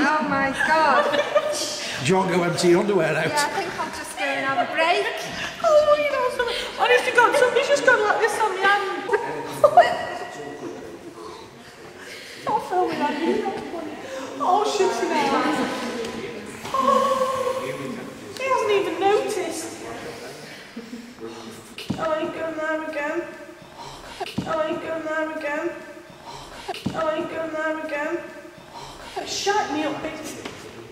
Oh my god. Do you want to go empty your underwear out? Yeah, I think I'll just go and have a break. Oh, you know something? Honestly, God, somebody's just gone like this on the hand. Don't film me that. Oh, shit, he hasn't even noticed. Oh, you going there again? Oh, you going there again? Oh, you going there again? That shut me up, bitch.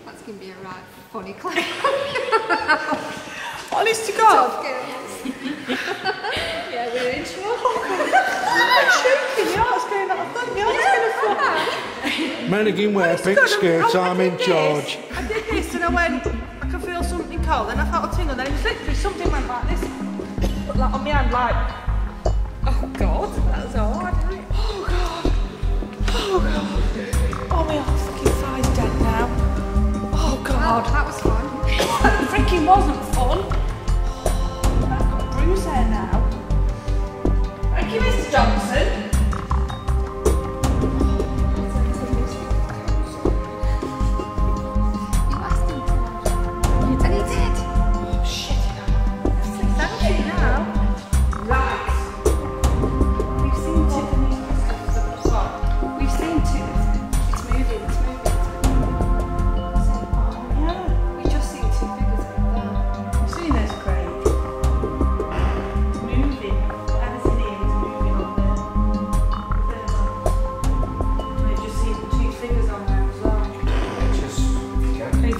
That's going to be a right funny clip. Honest to God. Yeah, we're in trouble. I'm shaking, your heart's going out of thumb, your heart's going to fall. Men again wear pink skirts, I'm in charge. I did this and I went, I can feel something cold, and I felt a tingle, and then it was literally something went like this. Like on my hand, like, oh God, that was hard. Oh God, oh God. Oh, my fucking side's dead now. Oh God. Wow, that was fun. That freaking wasn't fun. I've got a bruise there now. Thank you, Mrs. Johnson.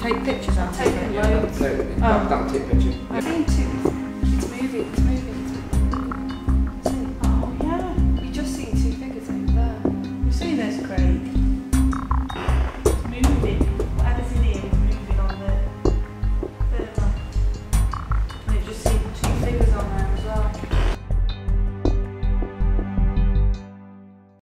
Take pictures, I'm taking loads. That tip picture. Yeah.